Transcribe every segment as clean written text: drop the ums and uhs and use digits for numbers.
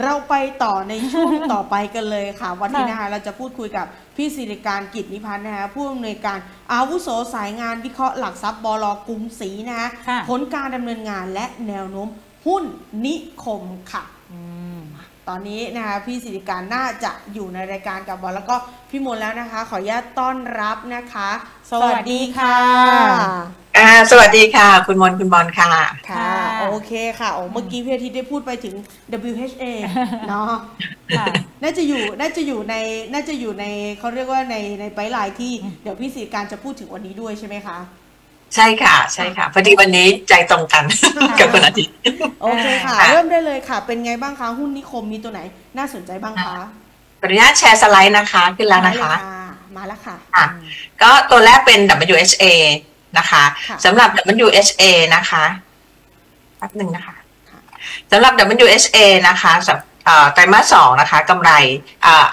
เราไปต่อในช่วง ต่อไปกันเลยค่ะวันนี้นะคะเราจะพูดคุยกับพี่ศิริการกิจนิพัฒน์นะคะผู้อำนวยการอาวุโสสายงานวิเคราะห์หลักทรัพย์บล.กรุงศรีนะคะผลการดำเนินงานและแนวโน้มหุ้นนิคมค่ะตอนนี้นะคะพี่ศิริการน่าจะอยู่ในรายการกับบอลแล้วก็พี่มนต์แล้วนะคะขออนุญาตต้อนรับนะคะสวัสดีค่ะสวัสดีค่ะคุณมนต์คุณบอลค่ะค่ะโอเคค่ะโอ้เมื่อกี้พี่อาทิตย์ได้พูดไปถึง WHA เนาะน่าจะอยู่ในเขาเรียกว่าในไบไลน์ที่เดี๋ยวพี่ศิริการจะพูดถึงวันนี้ด้วยใช่ไหมคะใช่ค่ะใช่ค่ะพอดีวันนี้ใจตรงกันกับคุณอาทิตย์โอเคค่ะเริ่มได้เลยค่ะเป็นไงบ้างคะหุ้นนิคมมีตัวไหนน่าสนใจบ้างคะขออนุญาตแชร์สไลด์นะคะขึ้นแล้วนะคะมาแล้วค่ะก็ตัวแรกเป็น WHA นะคะสำหรับ WHA นะคะแป๊บหนึ่งนะคะสำหรับ WHA นะคะไตรมาส 2นะคะกำไร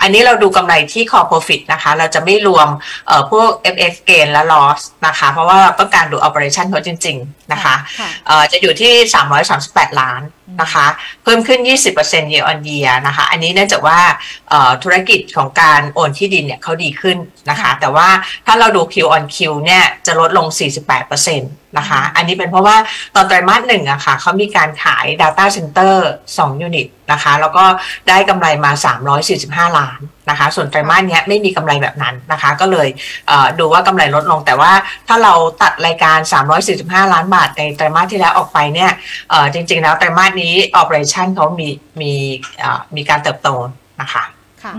อันนี้เราดูกำไรที่ core profit นะคะเราจะไม่รวมพวก FX gain และ loss นะคะเพราะว่าต้องการดู operation เขาจริงๆนะคะจะอยู่ที่338ล้านนะคะเพิ่มขึ้น 20% year on year นะคะอันนี้เนื่องจากว่าธุรกิจของการโอนที่ดินเนี่ยเขาดีขึ้นนะคะแต่ว่าถ้าเราดู Q on Q เนี่ยจะลดลง 48% นะคะอันนี้เป็นเพราะว่าตอนไตรมาส 1อะค่ะเขามีการขาย Data Center 2 Unit นะคะแล้วก็ได้กำไรมา345ล้านนะคะส่วนไตรมาสเนี้ยไม่มีกำไรแบบนั้นนะคะก็เลยดูว่ากำไรลดลงแต่ว่าถ้าเราตัดรายการ345ล้านบาทในไตรมาสที่แล้วออกไปเนี่ยจริงๆแล้วไตรมาสนี้ operation เขามีการเติบโตนะคะค่ะ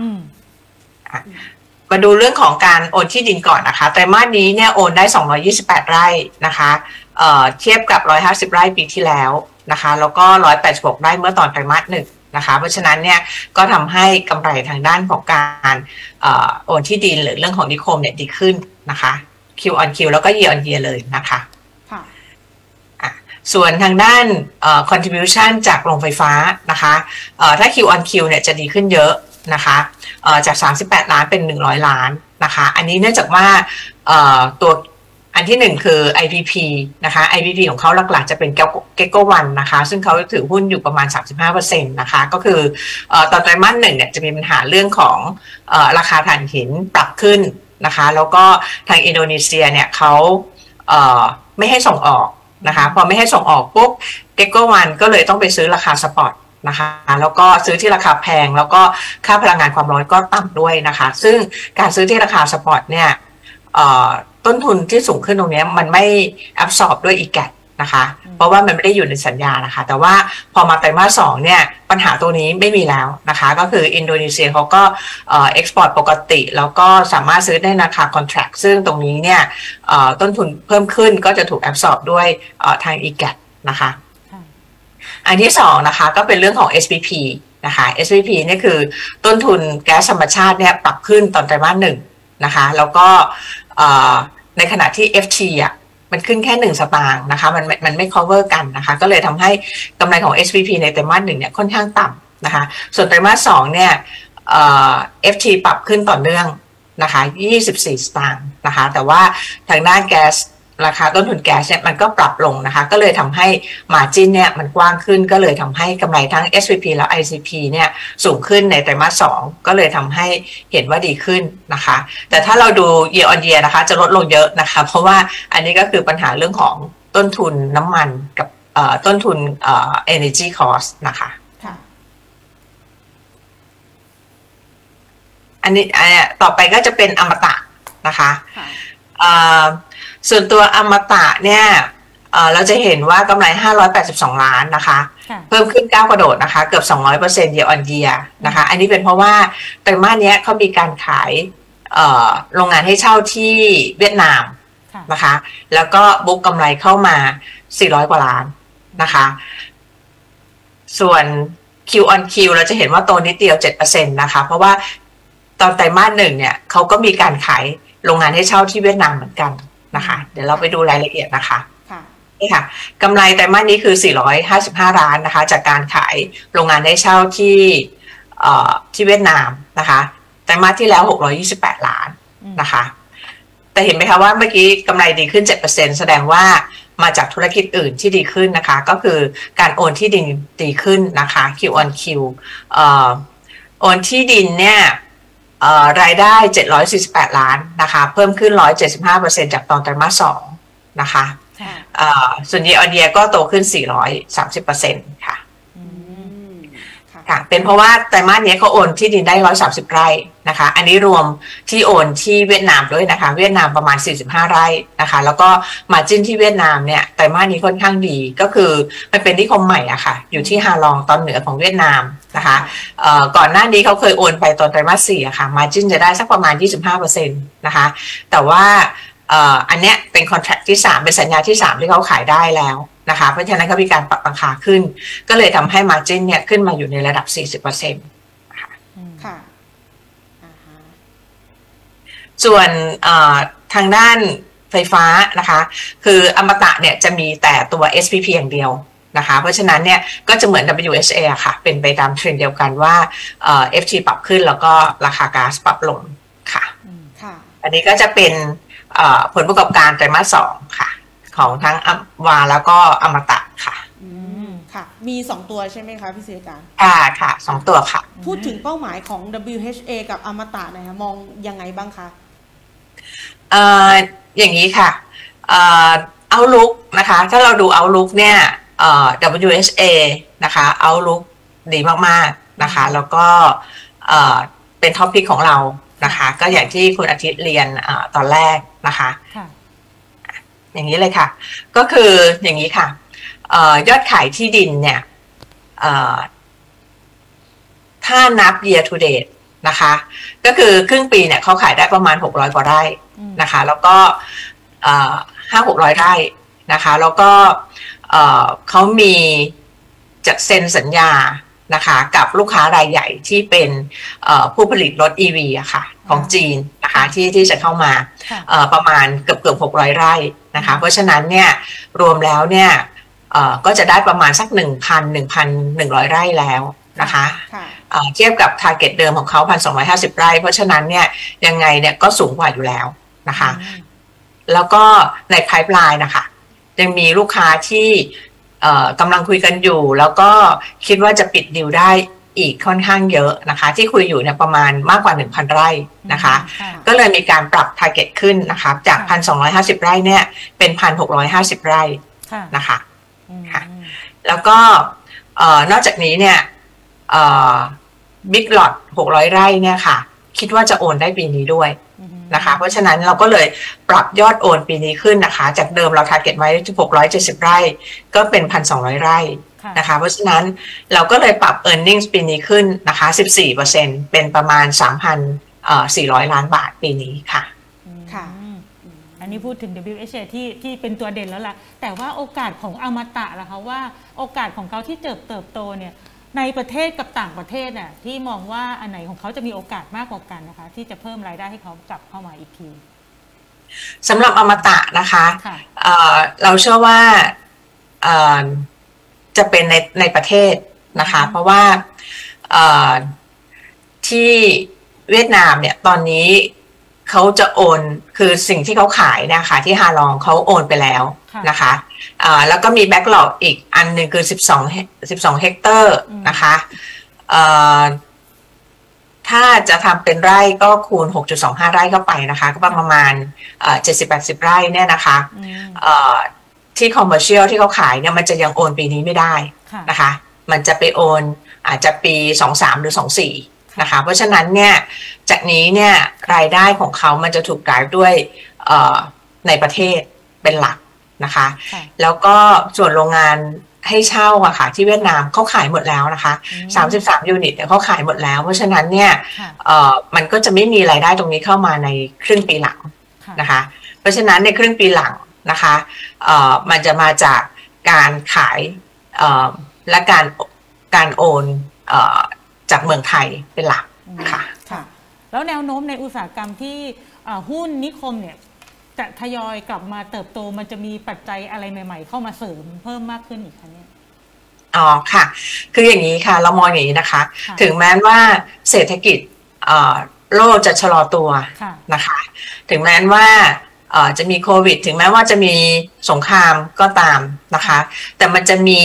มาดูเรื่องของการโอนที่ดินก่อนนะคะไตรมาสนี้เนี่ยโอนได้228ไร่นะคะเทียบกับ150ไร่ปีที่แล้วนะคะแล้วก็186ไร่เมื่อตอนไตรมาส 1นะคะเพราะฉะนั้นเนี่ยก็ทำให้กำไรทางด้านของการโอนที่ดินหรือเรื่องของนิคมเนี่ยดีขึ้นนะคะ Q on Q แล้วก็ Year on Year เลยนะคะส่วนทางด้าน contribution จากโรงไฟฟ้านะคะถ้า Q on Q เนี่ยจะดีขึ้นเยอะนะคะจาก38ล้านเป็น100ล้านนะคะอันนี้เนื่องจากว่าตัวอันที่หนึ่งคือ IPP นะคะ IPP ของเขาหลักๆจะเป็นเกโกวันนะคะซึ่งเขาถือหุ้นอยู่ประมาณ 35% นะคะก็คือตอนไตรมาส 1เนี่ยจะมีปัญหาเรื่องของราคาถ่านหินปรับขึ้นนะคะแล้วก็ทางอินโดนีเซียเนี่ยเขาไม่ให้ส่งออกนะคะพอไม่ให้ส่งออกปุ๊บเกโกวันก็เลยต้องไปซื้อราคาสปอร์ตนะคะแล้วก็ซื้อที่ราคาแพงแล้วก็ค่าพลังงานความร้อนก็ต่ำด้วยนะคะซึ่งการซื้อที่ราคาสปอร์ตเนี่ยต้นทุนที่สูงขึ้นตรงนี้มันไม่แอบซอบด้วย EGAT นะคะเพราะว่ามันไม่ได้อยู่ในสัญญานะคะแต่ว่าพอมาไตรมาส 2เนี่ยปัญหาตัวนี้ไม่มีแล้วนะคะก็คืออินโดนีเซียเขาก็เอ็กซ์พอร์ตปกติแล้วก็สามารถซื้อได้ราคาคอนแทรคซึ่งตรงนี้เนี่ยต้นทุนเพิ่มขึ้นก็จะถูกแอบซอบด้วยทาง EGAT นะคะอันที่2นะคะก็เป็นเรื่องของ SPP นะคะ SPP เนี่ยคือต้นทุนแก๊สธรรมชาติเนี่ยปรับขึ้นตอนไตรมาส 1นะคะแล้วก็ในขณะที่ FT อ่ะมันขึ้นแค่1สตางค์นะคะมันไม่ cover กันนะคะก็เลยทำให้กำไรของ SPP ในไตรมาส 1เนี่ยค่อนข้างต่ำนะคะส่วนไตรมาส 2เนี่ย FT ปรับขึ้นต่อเนื่องนะคะ24สตางค์นะคะแต่ว่าทางด้านแก๊สราคาต้นทุนแก๊สเนี่ยมันก็ปรับลงนะคะก็เลยทำให้ margin เนี่ยมันกว้างขึ้นก็เลยทำให้กำไรทั้ง SPP และ ICP เนี่ยสูงขึ้นในไตรมาส 2ก็เลยทำให้เห็นว่าดีขึ้นนะคะแต่ถ้าเราดู year on year นะคะจะลดลงเยอะนะคะเพราะว่าอันนี้ก็คือปัญหาเรื่องของต้นทุนน้ำมันกับต้นทุนenergy cost นะคะอันนี้ต่อไปก็จะเป็นอมตะนะคะส่วนตัวอมตะเนี่ยเราจะเห็นว่ากำไร582ล้านนะคะเพิ่มขึ้นก้าวกระโดดนะคะเกือบ 200% year on year นะคะอันนี้เป็นเพราะว่าไตรมาสเนี้ยเขามีการขายโรงงานให้เช่าที่เวียดนามนะคะแล้วก็บุ๊กกำไรเข้ามา400กว่าล้านนะคะส่วน Q on Q เราจะเห็นว่าโตนิดเดียว 7% นะคะเพราะว่าตอนไตรมาส 1เนี่ยเขาก็มีการขายโรงงานให้เช่าที่เวียดนามเหมือนกันนะคะเดี๋ยวเราไปดูรายละเอียดนะคะนี่ค่ะกำไรไตรมาสนี้คือ455ล้านนะคะจากการขายโรงงานให้เช่าที่เวียดนามนะคะไตรมาสที่แล้ว628ล้านนะคะแต่เห็นไหมคะว่าเมื่อกี้กำไรดีขึ้น 7% แสดงว่า มาจากธุรกิจอื่นที่ดีขึ้นนะคะก็คือการโอนที่ดินดีขึ้นนะคะ Q on Q โอนที่ดินเนี่ยรายได้748ล้านนะคะเพิ่มขึ้น 175% จากตอนไตรมาส 2นะคะส่วนYear on Yearก็โตขึ้น 430% ค่ะค่ะเป็นเพราะว่าไตรมาสนี้เขาโอนที่ดินได้130ไร่นะคะอันนี้รวมที่โอนที่เวียดนามด้วยนะคะเวียดนามประมาณ45ไร่นะคะแล้วก็มาร์จิ้นที่เวียดนามเนี่ยไตรมาสนี้ค่อนข้างดีก็คือมันเป็นนิคมใหม่อะค่ะอยู่ที่ฮาลองตอนเหนือของเวียดนามนะคะก่อนหน้านี้เขาเคยโอนไปตอนไตรมาสสี่อะค่ะมาร์จิ้นจะได้สักประมาณ 25% นะคะแต่ว่าอันเนี้ยเป็นคอนแทรคที่3เป็นสัญญาที่3ที่เขาขายได้แล้วนะคะเพราะฉะนั้นก็มีการปรับราคาขึ้นก็เลยทำให้ margin เนี่ยขึ้นมาอยู่ในระดับ 40% ค่ะค่ะส่วนทางด้านไฟฟ้านะคะคืออมตะเนี่ยจะมีแต่ตัว SPP อย่างเดียวนะคะเพราะฉะนั้นเนี่ยก็จะเหมือน WHA ค่ะเป็นไปตามเทรนด์เดียวกันว่าFT ปรับขึ้นแล้วก็ราคาก๊าซปรับลงค่ะค่ะอันนี้ก็จะเป็นผลประกอบการไตรมาส 2ค่ะของทั้งวาแล้วก็อมตะค่ะค่ะมี2ตัวใช่ไหมคะพี่เสกาค่ะ2ตัวค่ะพูดถึงเป้าหมายของ WHA กับอมตะนะคะมองยังไงบ้างคะอย่างนี้ค่ะOutlook นะคะถ้าเราดู Outlook เนี่ยWHA นะคะ Outlook ดีมากๆนะคะแล้วก็เป็นท็อปพิกของเรานะคะก็อย่างที่คุณอาทิตย์เรียนตอนแรกนะคะอย่างนี้เลยค่ะก็คืออย่างนี้ค่ะยอดขายที่ดินเนี่ยถ้านับ year to date นะคะก็คือครึ่งปีเนี่ยเขาขายได้ประมาณ600กว่าไร่นะคะแล้วก็500-600 ไร่นะคะแล้วก็เขามีจะเซ็นสัญญานะคะกับลูกค้ารายใหญ่ที่เป็นผู้ผลิตรถ EV อะค่ะของจีนนะคะที่จะเข้ามาประมาณเกือบ600ไร่นะคะเพราะฉะนั้นเนี่ยรวมแล้วเนี่ยก็จะได้ประมาณสัก 1,100 ไร่แล้วนะคะเทียบกับ target เดิมของเขา 1,250 ไร่เพราะฉะนั้นเนี่ยยังไงเนี่ยก็สูงกว่าอยู่แล้วนะคะแล้วก็ใน pipeline นะคะยังมีลูกค้าที่กำลังคุยกันอยู่แล้วก็คิดว่าจะปิดดีลได้อีกค่อนข้างเยอะนะคะที่คุยอยู่เนี่ยประมาณมากกว่า 1,000 ไร่นะคะก็เลยมีการปรับ target ขึ้นนะคะจาก 1,250 ไร่เนี่ยเป็น 1,650 ไร่นะคะแล้วก็นอกจากนี้เนี่ยบิ๊กหลอต600ไร่เนี่ยค่ะคิดว่าจะโอนได้ปีนี้ด้วยนะคะเพราะฉะนั้นเราก็เลยปรับยอดโอนปีนี้ขึ้นนะคะจากเดิมเรา target ไว้ที่670ไร่ก็เป็น 1,200 ไร่นะคะเพราะฉะนั้นเราก็เลยปรับ earnings ปีนี้ขึ้นนะคะ 14% เป็นประมาณ 3,400 ล้านบาทปีนี้ค่ะค่ะอันนี้พูดถึง WHA ที่เป็นตัวเด่นแล้วล่ะแต่ว่าโอกาสของอมตะล่ะคะว่าโอกาสของเขาที่เติบโตเนี่ยในประเทศกับต่างประเทศน่ะที่มองว่าอันไหนของเขาจะมีโอกาสมากกว่ากันนะคะที่จะเพิ่มรายได้ให้เขากลับเข้ามาอีกทีสำหรับอมตะนะคะเราเชื่อว่าจะเป็นในประเทศนะคะเพราะว่าที่เวียดนามเนี่ยตอนนี้เขาจะโอนคือสิ่งที่เขาขายนะคะที่ฮาลองเขาโอนไปแล้วนะคะแล้วก็มีแบ็กหลอกอีกอันหนึ่งคือ12เฮกเตอร์นะคะถ้าจะทำเป็นไร่ก็คูณ 6.25 ไร่เข้าไปนะคะก็ประมาณ 70-80 ไร่เนี่ยนะคะที่คอมเมอร์เชียลที่เขาขายเนี่ยมันจะยังโอนปีนี้ไม่ได้นะคะมันจะไปโอนอาจจะปี 23 หรือ 24นะคะเพราะฉะนั้นเนี่ยจากนี้เนี่ยรายได้ของเขามันจะถูกกลายด้วยในประเทศเป็นหลักนะคะแล้วก็ส่วนโรงงานให้เช่าอะค่ะที่เวียดนามเขาขายหมดแล้วนะคะ33ยูนิตเขาขายหมดแล้วเพราะฉะนั้นเนี่ยมันก็จะไม่มีรายได้ตรงนี้เข้ามาในครึ่งปีหลังนะคะเพราะฉะนั้นในครึ่งปีหลังนะคะมันจะมาจากการขายและการโอนจากเมืองไทยเป็นหลักค่ะค่ะแล้วแนวโน้มในอุตสาหกรรมที่หุ้นนิคมเนี่ยจะทยอยกลับมาเติบโตมันจะมีปัจจัยอะไรใหม่ๆเข้ามาเสริมเพิ่มมากขึ้นอีกคะเนี่ยอ๋อค่ะคืออย่างนี้ค่ะเรามองอย่างนี้นะคะถึงแม้ว่าเศรษฐกิจโลกจะชะลอตัวนะคะถึงแม้ว่า จะมีโควิดถึงแม้ว่าจะมีสงครามก็ตามนะคะแต่มันจะมี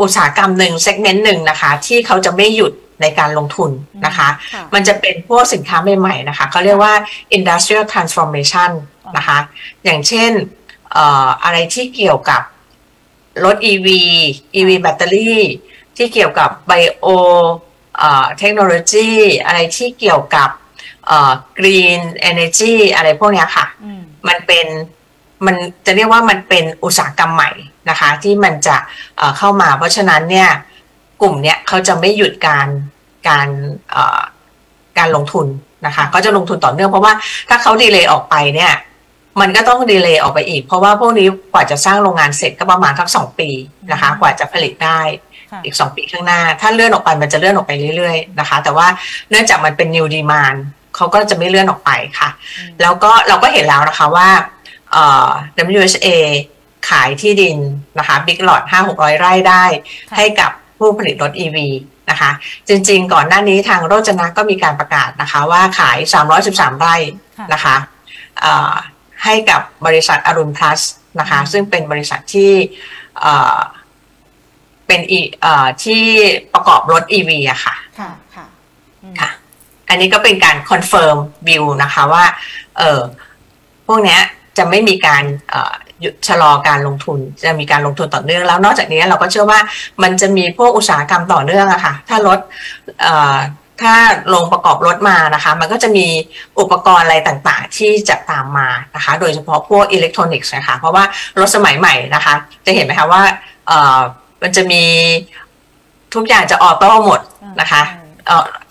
อุตสาหกรรมหนึ่งเซกเมนต์หนึ่งนะคะที่เขาจะไม่หยุดในการลงทุนนะคะมันจะเป็นพวกสินค้าใหม่ๆนะคะเขาเรียกว่า industrial transformation นะคะอย่างเช่นอะไรที่เกี่ยวกับรถ EV แบตเตอรี่ที่เกี่ยวกับไบโอเทคโนโลยีอะไรที่เกี่ยวกับgreen energy อะไรพวกนี้ค่ะมันจะเรียกว่ามันเป็นอุตสาหกรรมใหม่นะคะที่มันจะเข้ามาเพราะฉะนั้นเนี่ยกลุ่มเนี้ยเขาจะไม่หยุดการลงทุนนะคะเขาจะลงทุนต่อเนื่องเพราะว่าถ้าเขาดีเลย์ออกไปเนี่ยมันก็ต้องดีเลย์ออกไปอีกเพราะว่าพวกนี้กว่าจะสร้างโรงงานเสร็จก็ประมาณสัก2 ปีนะคะกว่าจะผลิตได้อีก2 ปีข้างหน้าถ้าเลื่อนออกไปมันจะเลื่อนออกไปเรื่อยๆนะคะแต่ว่าเนื่องจากมันเป็น new demand เขาก็จะไม่เลื่อนออกไปค่ะแล้วก็เราก็เห็นแล้วนะคะว่าWHA ขายที่ดินนะคะบิ๊กลอต 500-600 ไร่ได้ให้กับผู้ผลิตรถ EV นะคะจริงๆก่อนหน้านี้ทางโรจนะก็มีการประกาศนะคะว่าขาย313 ไร่นะคะให้กับบริษัทอรุณพลัสนะคะซึ่งเป็นบริษัทที่เป็นที่ประกอบรถ EV อะค่ะค่ะอันนี้ก็เป็นการคอนเฟิร์มบิลนะคะว่าพวกนี้จะไม่มีการชะลอการลงทุนจะมีการลงทุนต่อเนื่องแล้วนอกจากนี้เราก็เชื่อว่ามันจะมีพวกอุตสาหกรรมต่อเนื่องอะค่ะถ้าลงประกอบรถมานะคะมันก็จะมีอุปกรณ์อะไรต่างๆที่จะตามมานะคะโดยเฉพาะพวกอิเล็กทรอนิกส์นะคะเพราะว่ารถสมัยใหม่นะคะจะเห็นไหมคะว่ามันจะมีทุกอย่างจะออโต้หมดนะคะ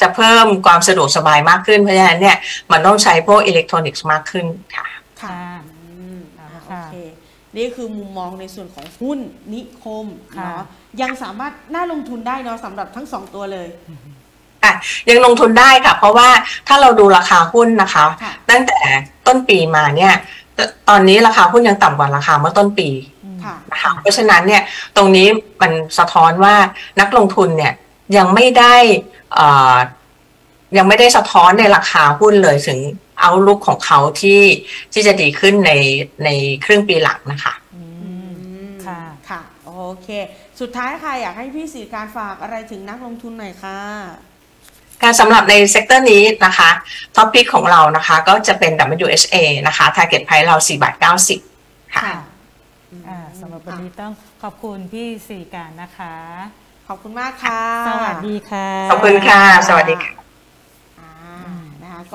จะเพิ่มความสะดวกสบายมากขึ้นเพราะฉะนั้นเนี่ยมันต้องใช้พวกอิเล็กทรอนิกส์มากขึ้นค่ะค่ะโอเคนี่คือมุมมองในส่วนของหุ้นนิคมเนาะยังสามารถน่าลงทุนได้เนาะสำหรับทั้ง2 ตัวเลยยังลงทุนได้ค่ะเพราะว่าถ้าเราดูราคาหุ้นนะคะตั้งแต่ต้นปีมาเนี่ยตอนนี้ราคาหุ้นยังต่ำกว่าราคาเมื่อต้นปีนะคะเพราะฉะนั้นเนี่ยตรงนี้มันสะท้อนว่านักลงทุนเนี่ยยังไม่ได้สะท้อนในราคาหุ้นเลยถึงเอาลุกของเขาที่จะดีขึ้นในครึ่งปีหลังนะคะค่ะค่ะโอเคสุดท้ายค่ะอยากให้พี่ศิริการฝากอะไรถึงนักลงทุนหน่อยค่ะการสำหรับในเซกเตอร์นี้นะคะท็อปปิกของเรานะคะก็จะเป็น WHA นะคะ Target Price เรา4.90 บาทค่ะสำหรับวันนี้ต้องขอบคุณพี่ศิริการนะคะขอบคุณมากค่ะสวัสดีค่ะขอบคุณค่ะสวัสดีค่ะ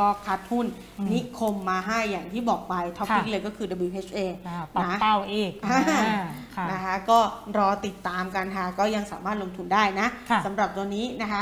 ก็คัดหุ้นนิคมมาให้อย่างที่บอกไปท็อปปิกเลยก็คือ WHA ปักเป้าอีกนะคะก็รอติดตามกันค่ะก็ยังสามารถลงทุนได้นะสำหรับตัวนี้นะคะ